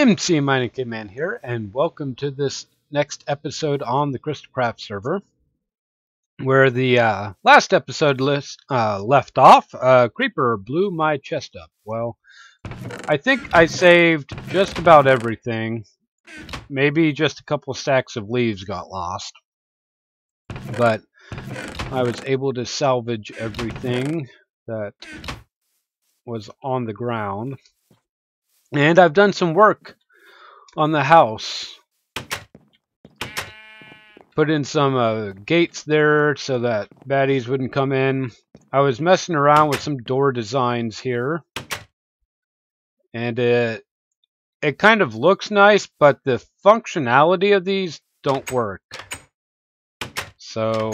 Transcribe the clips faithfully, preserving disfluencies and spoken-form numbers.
M C Mining Caveman here, and welcome to this next episode on the Crystal Craft server, where the uh, last episode list uh, left off. Uh, Creeper blew my chest up. Well, I think I saved just about everything. Maybe just a couple stacks of leaves got lost, but I was able to salvage everything that was on the ground. And I've done some work on the house. Put in some uh, gates there so that baddies wouldn't come in. I was messing around with some door designs here. And it, it kind of looks nice, but the functionality of these don't work. So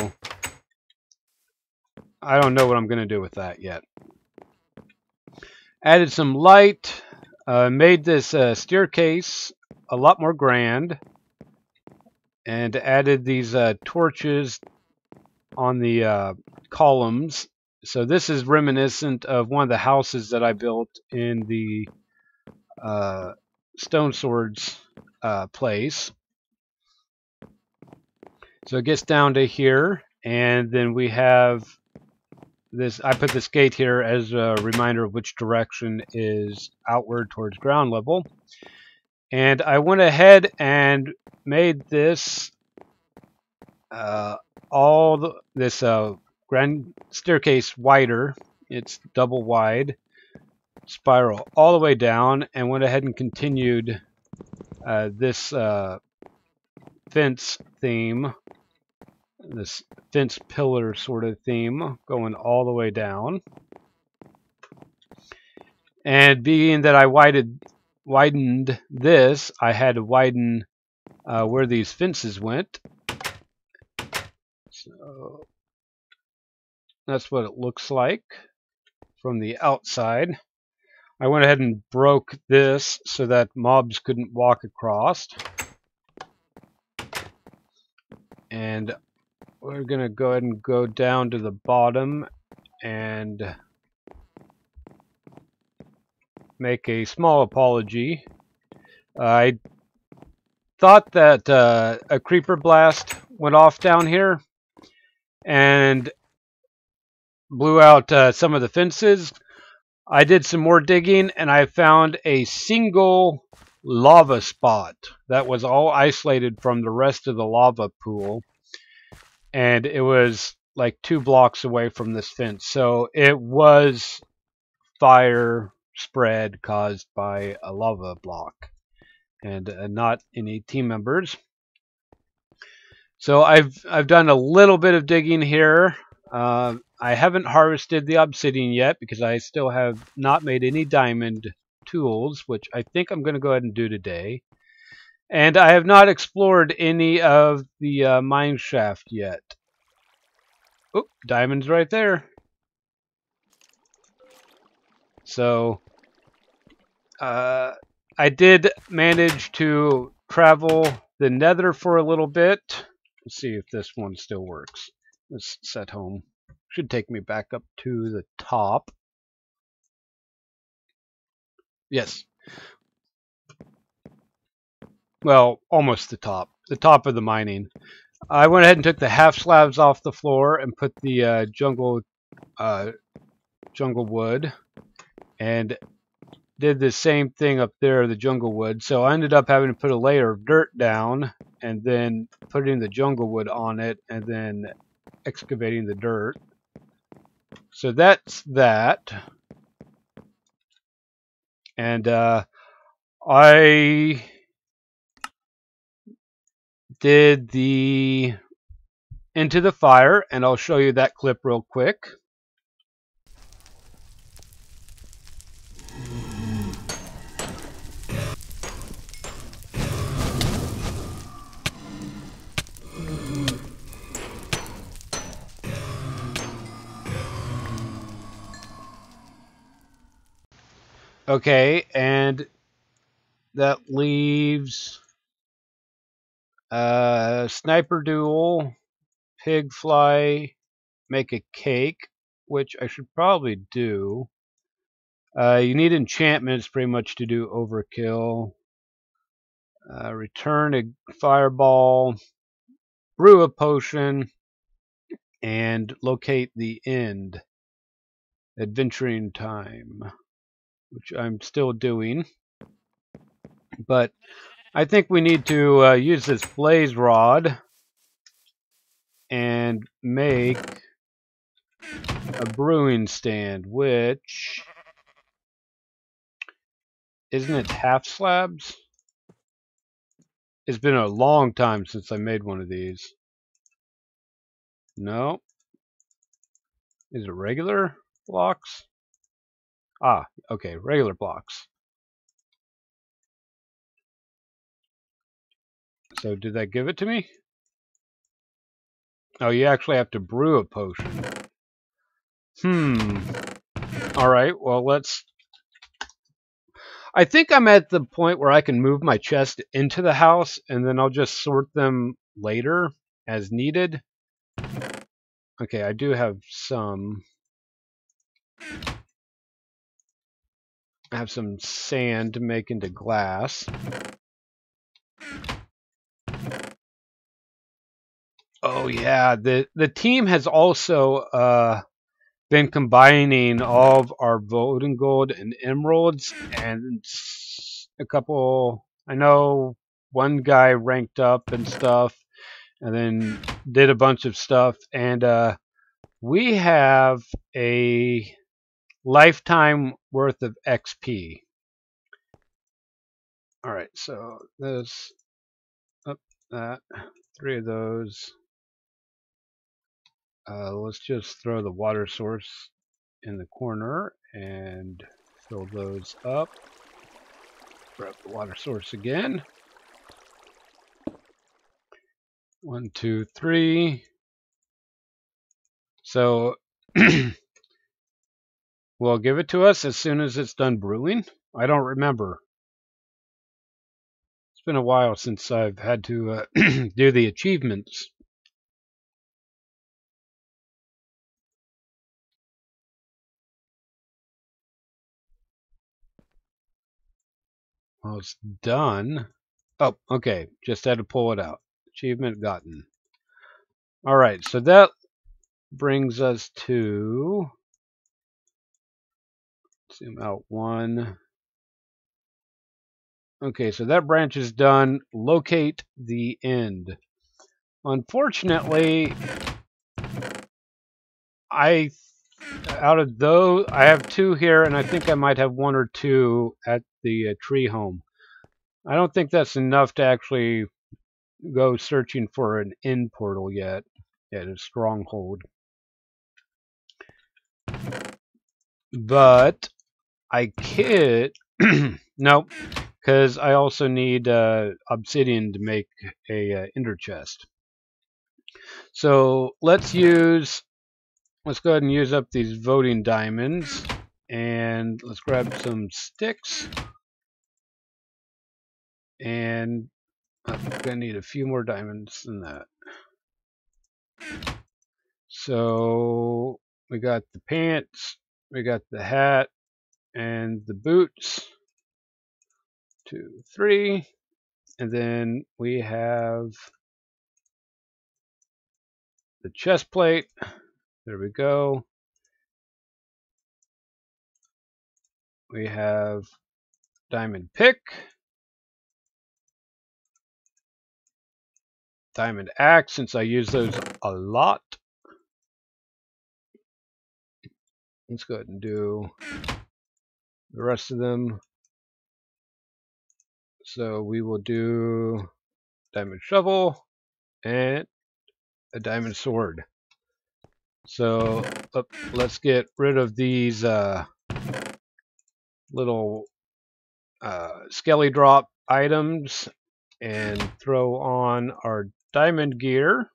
I don't know what I'm going to do with that yet. Added some light. Uh, made this uh, staircase a lot more grand, and added these uh, torches on the uh, columns. So this is reminiscent of one of the houses that I built in the uh, Stone Swords uh, place. So it gets down to here, and then we have this. I put this gate here as a reminder of which direction is outward towards ground level. And I went ahead and made this uh, all the, this uh, grand staircase wider. It's double wide, spiral all the way down, and went ahead and continued uh, this uh, fence theme. This fence pillar sort of theme going all the way down. And being that I widened, widened this, I had to widen uh, where these fences went. So that's what it looks like from the outside. I went ahead and broke this so that mobs couldn't walk across. And we're going to go ahead and go down to the bottom and make a small apology. Uh, I thought that uh, a creeper blast went off down here and blew out uh, some of the fences. I did some more digging, and I found a single lava spot that was all isolated from the rest of the lava pool. And it was like two blocks away from this fence. So it was fire spread caused by a lava block. And uh, not any team members. So I've, I've done a little bit of digging here. Uh, I haven't harvested the obsidian yet because I still have not made any diamond tools, which I think I'm going to go ahead and do today. And I have not explored any of the uh, mine shaft yet. Oop, diamonds right there. So, uh, I did manage to travel the nether for a little bit. Let's see if this one still works. Let's set home. Should take me back up to the top. Yes. Well, almost the top, the top of the mining. I went ahead and took the half slabs off the floor and put the uh, jungle, uh, jungle wood, and did the same thing up there, the jungle wood. So I ended up having to put a layer of dirt down and then putting the jungle wood on it and then excavating the dirt. So that's that. And uh, I did the into the fire, and I'll show you that clip real quick. Okay, and that leaves Uh, sniper duel, pig fly, make a cake, which I should probably do. Uh, you need enchantments pretty much to do overkill. Uh, return a fireball, brew a potion, and locate the end. Adventuring time, which I'm still doing. But I think we need to uh, use this blaze rod and make a brewing stand, which... Isn't it half slabs? It's been a long time since I made one of these. No. Is it regular blocks? Ah, okay, regular blocks. So did that give it to me? Oh, you actually have to brew a potion. Hmm. Alright, well, let's... I think I'm at the point where I can move my chest into the house, and then I'll just sort them later as needed. Okay, I do have some... I have some sand to make into glass. Oh yeah, the, the team has also uh, been combining all of our golden gold and emeralds, and a couple, I know one guy ranked up and stuff, and then did a bunch of stuff, and uh, we have a lifetime worth of X P. Alright, so this, up that, three of those. Uh, let's just throw the water source in the corner and fill those up. Grab the water source again. One, two, three. So we'll give it to us as soon as it's done brewing. I don't remember. It's been a while since I've had to uh, do the achievements. Well, it's done. Oh, okay. Just had to pull it out. Achievement gotten. All right. So that brings us to... Zoom out one. Okay. So that branch is done. Locate the end. Unfortunately, I... Out of those, I have two here, and I think I might have one or two at the uh, tree home. I don't think that's enough to actually go searching for an end portal yet. Yeah, it's a stronghold. But I could... no, because I also need uh, obsidian to make a uh, ender chest. So let's use... Let's go ahead and use up these voting diamonds, and let's grab some sticks. And I'm gonna need a few more diamonds than that. So we got the pants, we got the hat, and the boots. Two, three, and then we have the chest plate. There we go. We have diamond pick, diamond axe, since I use those a lot. Let's go ahead and do the rest of them. So we will do diamond shovel and a diamond sword. So let's get rid of these uh, little uh, skelly drop items and throw on our diamond gear.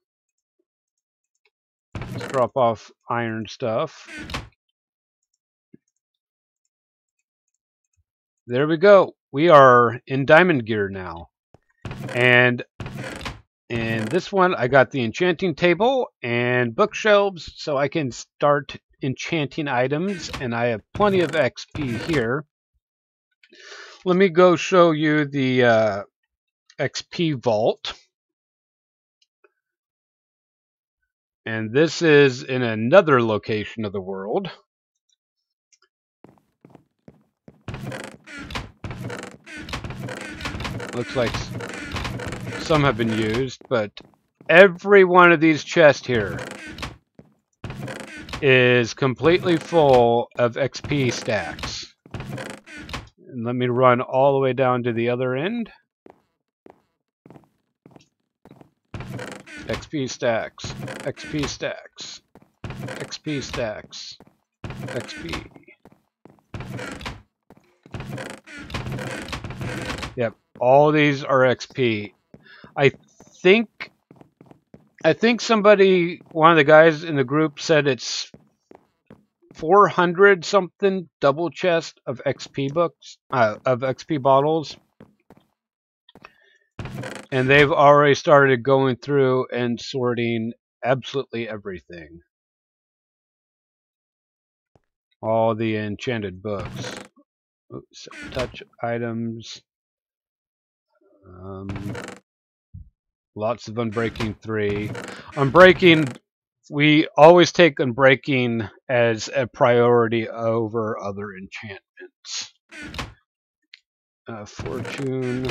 Let's drop off iron stuff. There we go. We are in diamond gear now. And in this one, I got the enchanting table and bookshelves, so I can start enchanting items, and I have plenty of X P here. Let me go show you the uh, X P vault. And this is in another location of the world. Looks like some have been used, but every one of these chests here is completely full of X P stacks. And let me run all the way down to the other end. X P stacks, X P stacks, X P stacks, X P. Yep, all these are X P. I think, I think somebody, one of the guys in the group said it's four hundred something double chest of X P books, uh, of X P bottles. And they've already started going through and sorting absolutely everything. All the enchanted books. Oops, touch items. Um, lots of Unbreaking three. Unbreaking, we always take Unbreaking as a priority over other enchantments. Uh, fortune.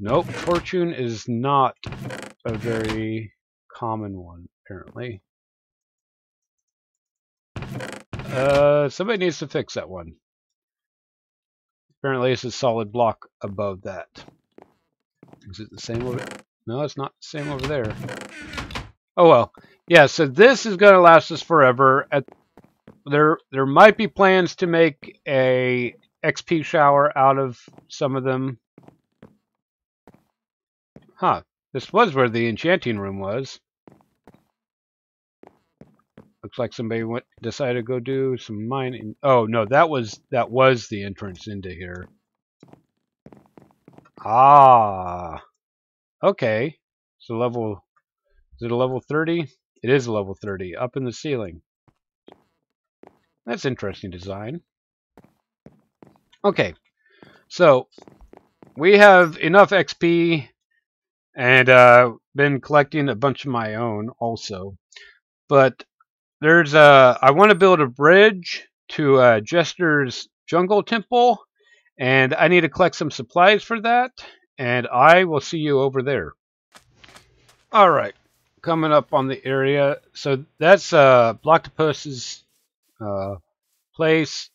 Nope, Fortune is not a very common one, apparently. Uh, somebody needs to fix that one. Apparently it's a solid block above that. Is it the same over there? No, it's not the same over there. Oh well. Yeah, so this is going to last us forever. At, there, there might be plans to make a X P shower out of some of them. Huh, this was where the enchanting room was. Looks like somebody went decided to go do some mining. Oh no, that was that was the entrance into here. Ah. Okay. So level is it a level thirty? It is a level thirty, up in the ceiling. That's interesting design. Okay. So we have enough X P. And uh, been collecting a bunch of my own also. But there's a, I want to build a bridge to uh, Jester's jungle temple. And I need to collect some supplies for that. And I will see you over there. Alright. Coming up on the area. So that's uh, Blocktopus's uh, place.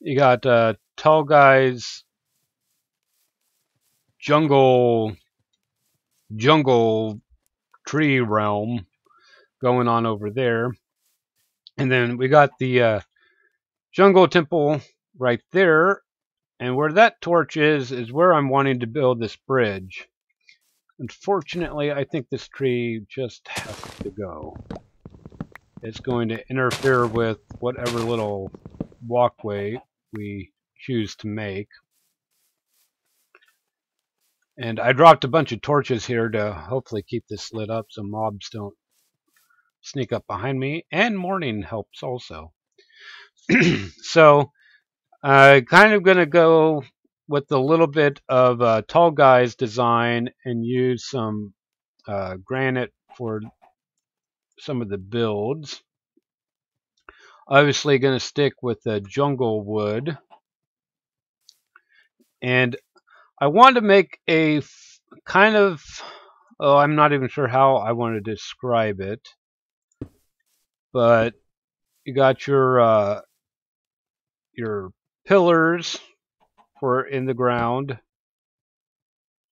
You got uh, Tall Guy's jungle... jungle tree realm going on over there, and then we got the uh, jungle temple right there, and where that torch is is where I'm wanting to build this bridge. Unfortunately, I think this tree just has to go. It's going to interfere with whatever little walkway we choose to make. And I dropped a bunch of torches here to hopefully keep this lit up so mobs don't sneak up behind me. And morning helps also. So I'm uh, kind of going to go with a little bit of uh, Tall Guy's design and use some uh, granite for some of the builds. Obviously going to stick with the jungle wood. And I want to make a kind of, oh, I'm not even sure how I want to describe it, but you got your uh, your pillars for in the ground,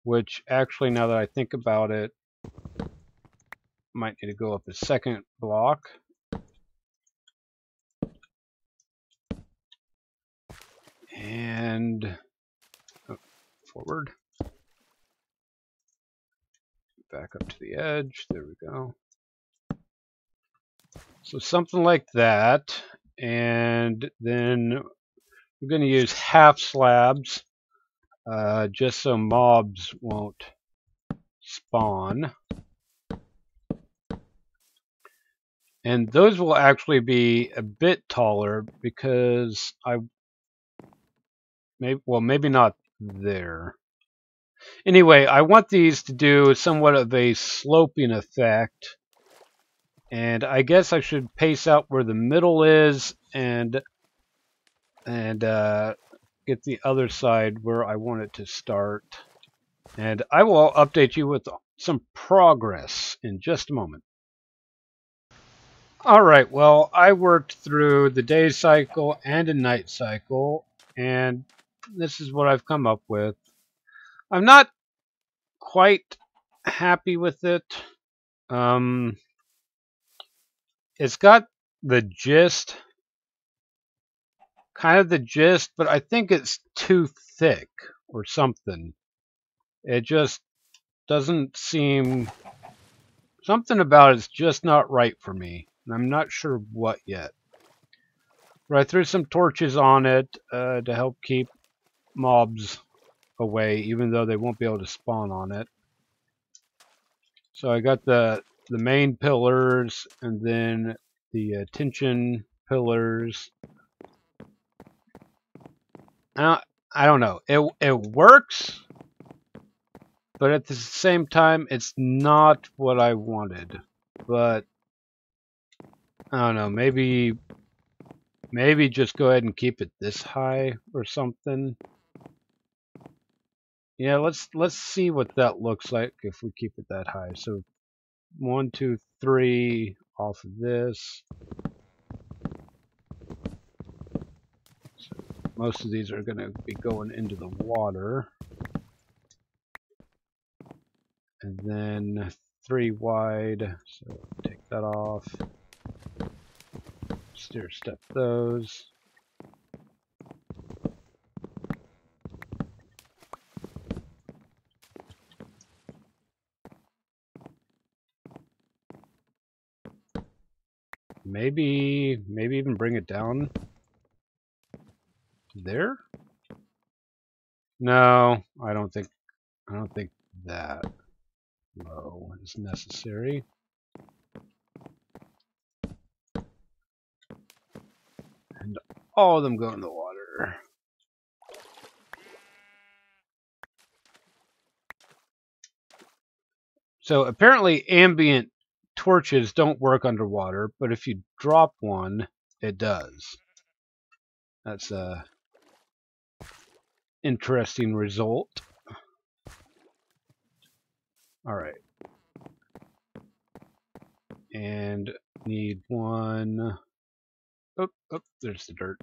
which actually, now that I think about it, might need to go up a second block. And forward, back up to the edge, there we go. So something like that, and then we're going to use half slabs uh, just so mobs won't spawn, and those will actually be a bit taller because I may, well maybe not there. Anyway, I want these to do somewhat of a sloping effect. And I guess I should pace out where the middle is and and uh, get the other side where I want it to start. And I will update you with some progress in just a moment. All right, well, I worked through the day cycle and a night cycle, and this is what I've come up with. I'm not quite happy with it. Um, it's got the gist, kind of the gist, but I think it's too thick or something. It just doesn't seem, something about it's just not right for me, and I'm not sure what yet. But I threw some torches on it uh, to help keep mobs away, even though they won't be able to spawn on it. So I got the the main pillars and then the uh, tension pillars. I don't, I don't know. It it works, but at the same time, it's not what I wanted. But I don't know. Maybe maybe just go ahead and keep it this high or something. Yeah, let's let's see what that looks like if we keep it that high. So one, two, three off of this. So most of these are gonna be going into the water. And then three wide. So take that off. Stair step those. Maybe, maybe even bring it down there. No, I don't think, I don't think that low is necessary. And all of them go in the water. So apparently, ambient torches don't work underwater, but if you drop one, it does. That's a interesting result. All right, and need one. Oh, oh, there's the dirt.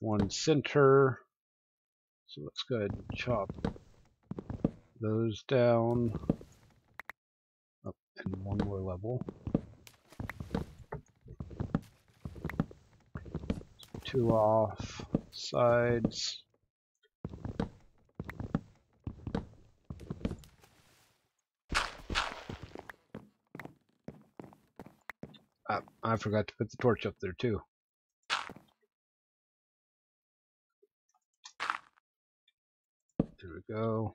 One center. So let's go ahead and chop those down, up and one more level. Two off sides. I, I forgot to put the torch up there too. There we go.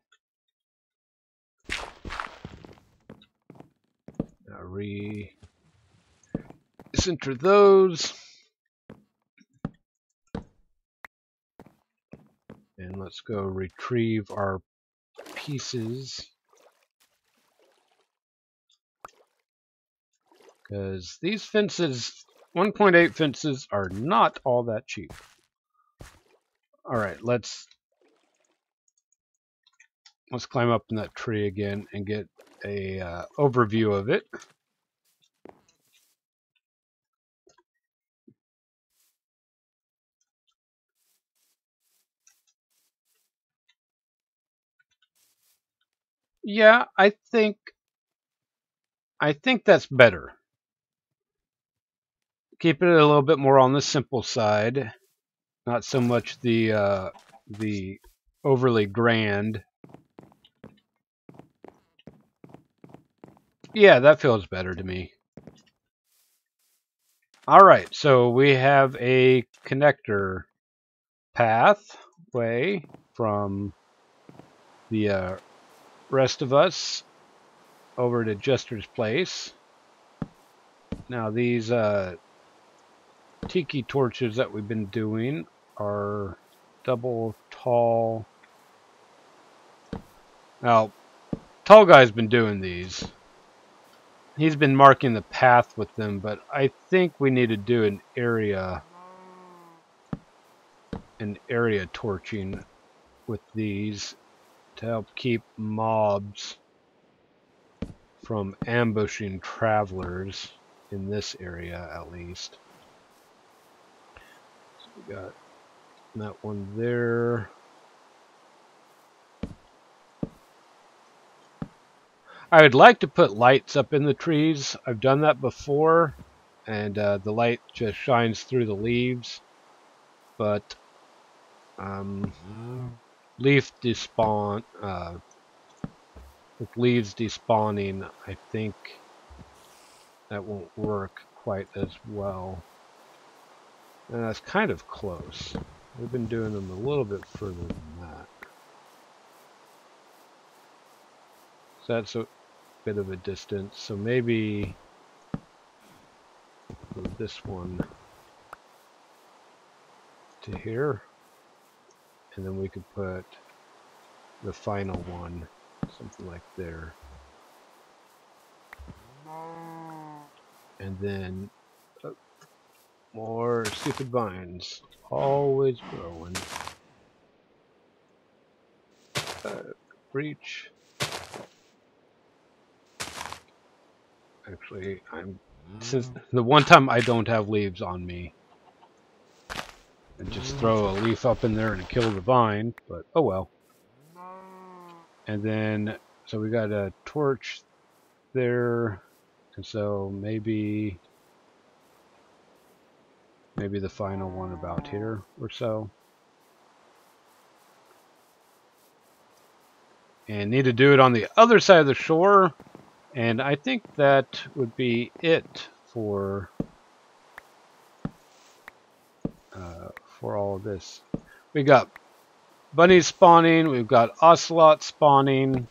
Re-center those, and let's go retrieve our pieces, because these fences, one point eight fences, are not all that cheap. All right, let's let's climb up in that tree again and get a uh, overview of it. Yeah, I think I think that's better. Keep it a little bit more on the simple side, not so much the uh, the overly grand. Yeah, that feels better to me. All right, so we have a connector pathway from the uh, rest of us over to Jester's place. Now these uh, tiki torches that we've been doing are double tall. Now, Tall Guy's been doing these. He's been marking the path with them, but I think we need to do an area, an area torching with these to help keep mobs from ambushing travelers in this area, at least. So we got that one there. I would like to put lights up in the trees. I've done that before, and uh, the light just shines through the leaves, but um, leaf despawn, uh, with leaves despawning, I think that won't work quite as well. And that's kind of close. We've been doing them a little bit further than that. So that's a bit of a distance, so maybe move this one to here, and then we could put the final one something like there, and then oh, more stupid vines always growing. Uh, breach. Actually, I'm since the one time I don't have leaves on me, I just throw a leaf up in there and kill the vine. But oh well. And then, so we got a torch there, and so maybe, maybe the final one about here or so. And need to do it on the other side of the shore, and I think that would be it for uh, for all of this. We got bunnies spawning, we've got ocelot spawning,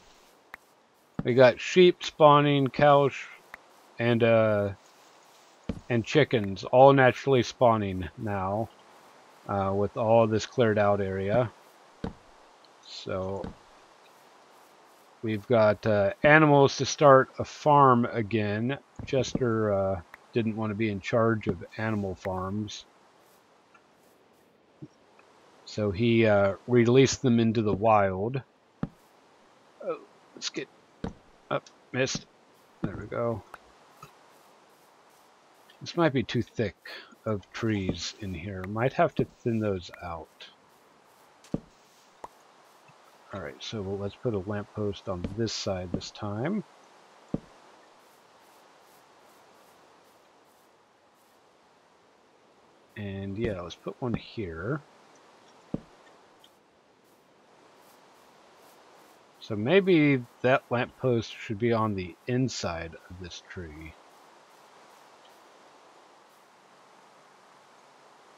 we got sheep spawning, cows, and uh, and chickens all naturally spawning now uh, with all this cleared out area. So we've got uh, animals to start a farm again. Chester uh, didn't want to be in charge of animal farms, so he uh, released them into the wild. Oh, let's get up, missed. There we go. This might be too thick of trees in here. Might have to thin those out. Alright, so let's put a lamppost on this side this time. And yeah, let's put one here. So maybe that lamppost should be on the inside of this tree.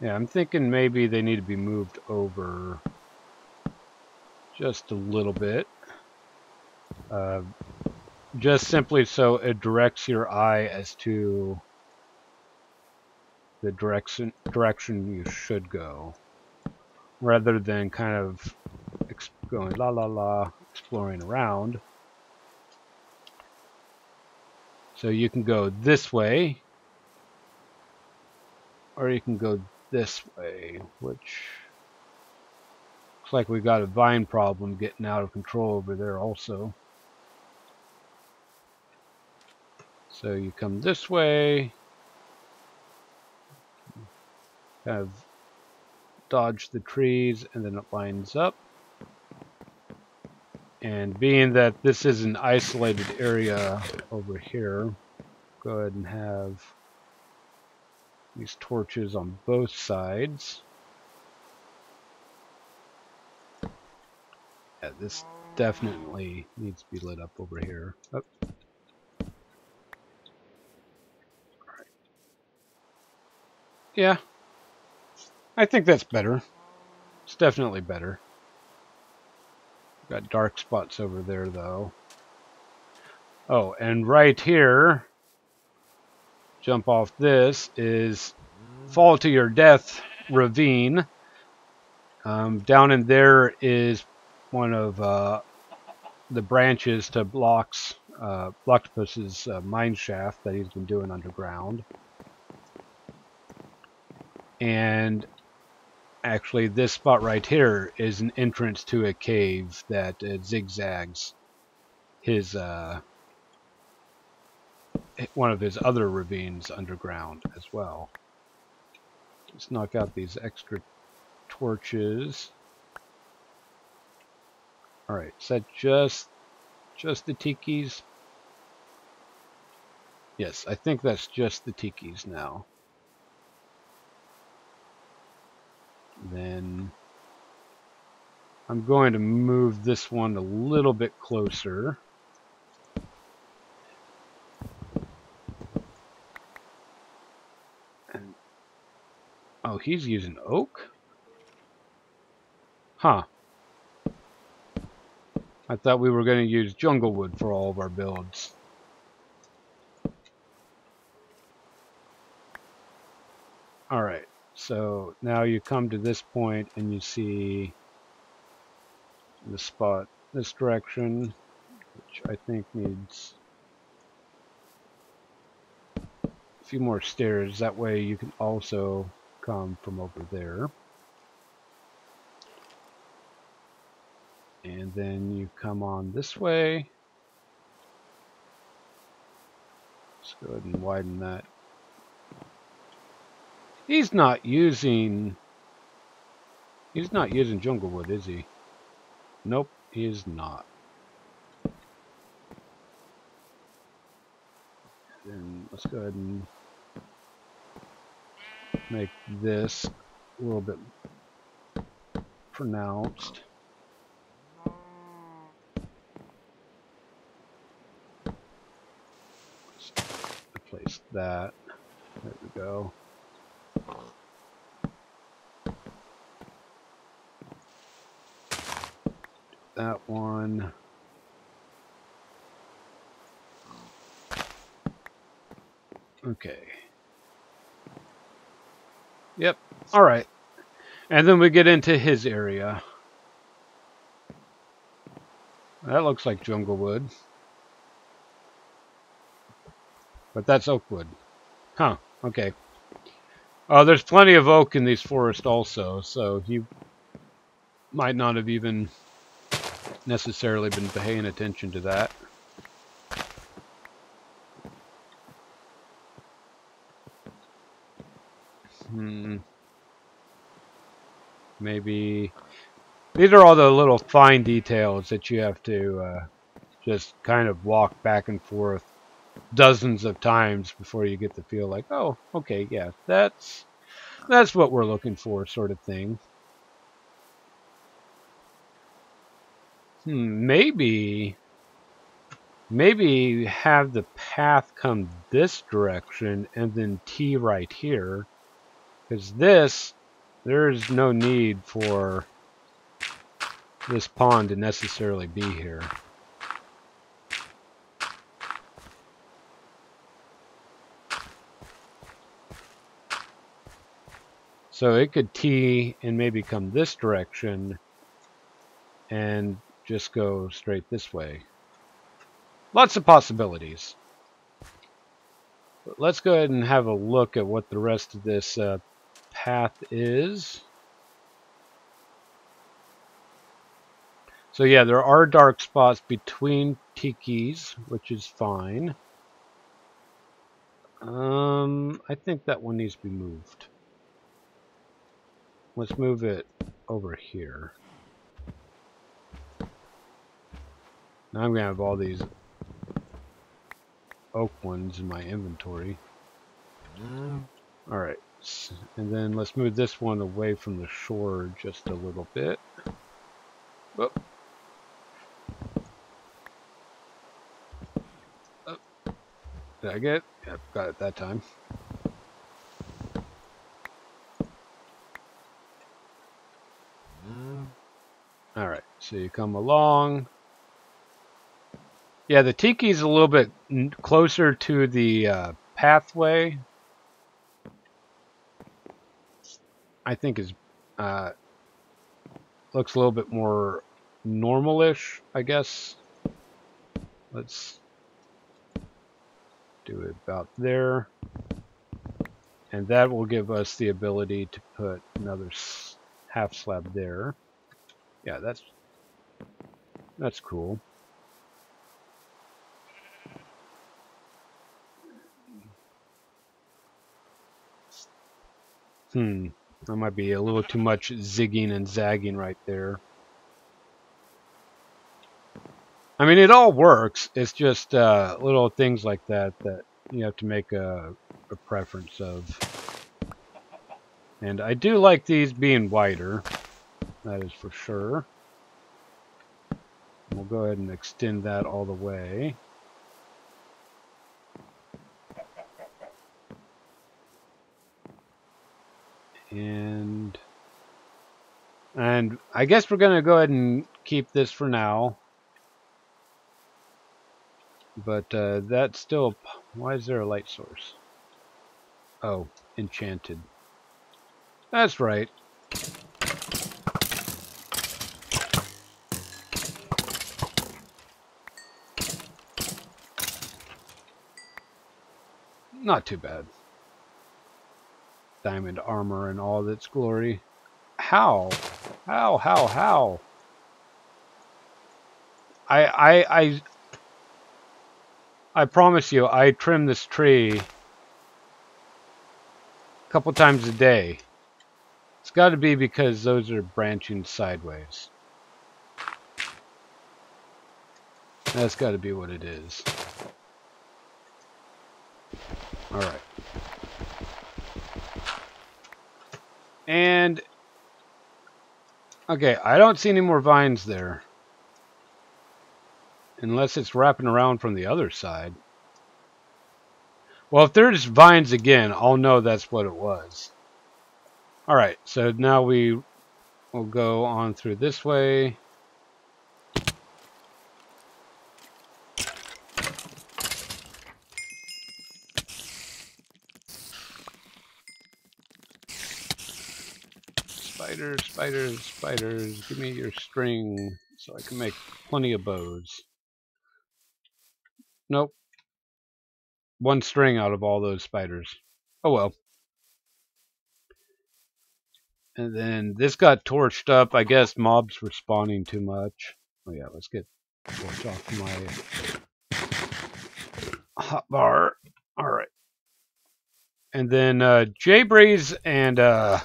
Yeah, I'm thinking maybe they need to be moved over just a little bit. Uh, just simply so it directs your eye as to the direction, direction you should go, rather than kind of going la la la, exploring around. So you can go this way, or you can go this way, which looks like we've got a vine problem getting out of control over there also. So you come this way, kind of dodge the trees, and then it lines up. And being that this is an isolated area over here, go ahead and have these torches on both sides. Yeah, this definitely needs to be lit up over here. Oh. All right. Yeah, I think that's better. It's definitely better. Got dark spots over there, though. Oh, and right here, jump off this, is Fall to Your Death Ravine. Um, down in there is one of uh, the branches to blocks uh, Blocktopus's uh, mine shaft that he's been doing underground. And actually, this spot right here is an entrance to a cave that uh, zigzags his uh, one of his other ravines underground as well. Let's knock out these extra torches. All right, is that just just the tikis? Yes, I think that's just the tikis now. Then I'm going to move this one a little bit closer. And, oh, he's using oak? Huh. I thought we were going to use jungle wood for all of our builds. All right. So now you come to this point and you see the spot this direction, which I think needs a few more stairs. That way you can also come from over there. And then you come on this way. Let's go ahead and widen that. He's not using, he's not using jungle wood, is he? Nope, he is not. And let's go ahead and make this a little bit pronounced. Let's replace that. There we go. That one. Okay. Yep. All right. And then we get into his area. That looks like jungle wood. But that's oak wood. Huh. Okay. Uh, there's plenty of oak in these forests also, so he might not have even necessarily been paying attention to that. Hmm. Maybe these are all the little fine details that you have to uh, just kind of walk back and forth dozens of times before you get the feel like, oh, okay, yeah, that's that's what we're looking for, sort of thing. Hmm, maybe maybe have the path come this direction and then T right here, because this there's no need for this pond to necessarily be here. So it could T and maybe come this direction and just go straight this way. Lots of possibilities. But let's go ahead and have a look at what the rest of this uh, path is. So yeah, there are dark spots between tikis, which is fine. Um, I think that one needs to be moved. Let's move it over here. Now I'm going to have all these oak ones in my inventory. Alright, and then let's move this one away from the shore just a little bit. Whoop. Oh. Did I get it? Yep, got it that time. Alright, so you come along. Yeah, the tiki's a little bit closer to the uh, pathway. I think is uh, Looks a little bit more normal-ish, I guess. Let's do it about there. And that will give us the ability to put another half slab there. Yeah, that's that's cool. Hmm, that might be a little too much zigging and zagging right there. I mean, it all works. It's just uh, little things like that that you have to make a, a preference of. And I do like these being wider. That is for sure. We'll go ahead and extend that all the way. And, and I guess we're going to go ahead and keep this for now. But uh, that's still... Why is there a light source? Oh, enchanted. That's right. Not too bad. Diamond armor and all of its glory. How? How, how, how? I, I, I... I promise you, I trim this tree a couple times a day. It's got to be because those are branching sideways. That's got to be what it is. Alright. And... Okay, I don't see any more vines there. Unless it's wrapping around from the other side. Well, if there's vines again, I'll know that's what it was. Alright, so now we will go on through this way. Spiders, spiders, spiders, give me your string so I can make plenty of bows. Nope. One string out of all those spiders. Oh well. And then this got torched up. I guess mobs were spawning too much. Oh yeah, let's get torch off my hotbar. Alright. And then uh, Jay Breeze and uh,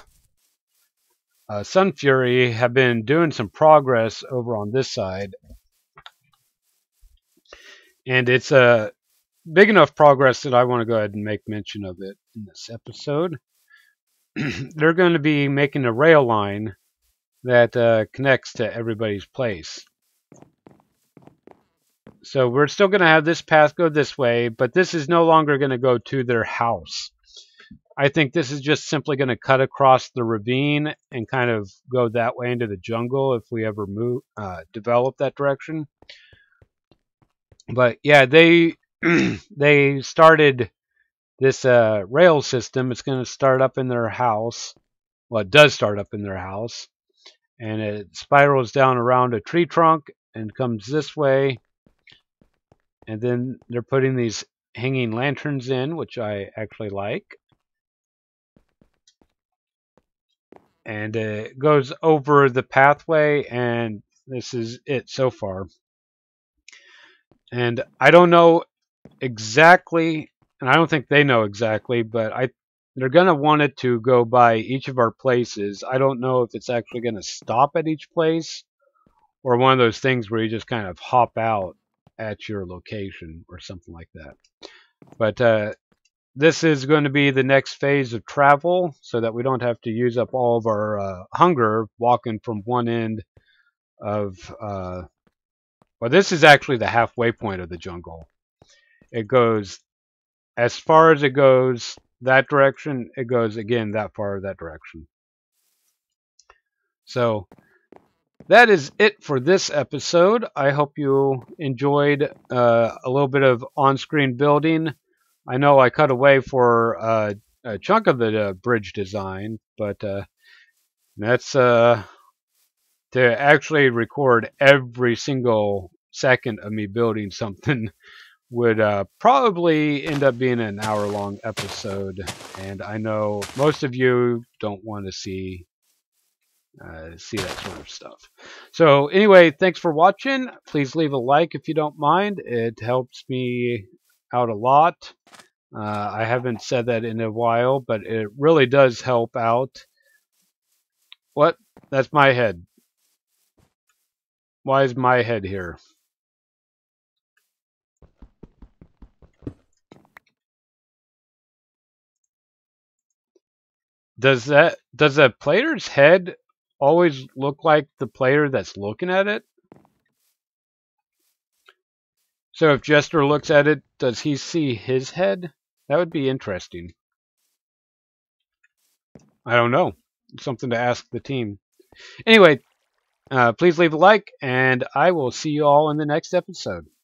uh, Sun Fury have been doing some progress over on this side. And it's a big enough progress that I want to go ahead and make mention of it in this episode. They're going to be making a rail line that uh, connects to everybody's place. So we're still going to have this path go this way, but this is no longer going to go to their house. I think this is just simply going to cut across the ravine and kind of go that way into the jungle if we ever move, uh, develop that direction. But yeah, they they started this uh, rail system. It's going to start up in their house. Well, it does start up in their house, and it spirals down around a tree trunk and comes this way. And then they're putting these hanging lanterns in, which I actually like. And it goes over the pathway, and this is it so far. And I don't know exactly, and I don't think they know exactly, but I they're going to want it to go by each of our places. I don't know if it's actually going to stop at each place or one of those things where you just kind of hop out at your location or something like that. But uh, this is going to be the next phase of travel so that we don't have to use up all of our uh, hunger walking from one end of... Uh, Well, this is actually the halfway point of the jungle. It goes as far as it goes that direction. It goes again that far that direction. So that is it for this episode. I hope you enjoyed uh, a little bit of on-screen building. I know I cut away for uh, a chunk of the uh, bridge design, but uh, that's... Uh, to actually record every single second of me building something would uh, probably end up being an hour-long episode, and I know most of you don't want to see uh, see that sort of stuff. So anyway, thanks for watching. Please leave a like if you don't mind. It helps me out a lot. Uh, I haven't said that in a while, but it really does help out. What? That's my head. Why is my head here? Does that does a player's head always look like the player that's looking at it? So if Jester looks at it, does he see his head? That would be interesting. I don't know. It's something to ask the team. Anyway, uh, please leave a like, and I will see you all in the next episode.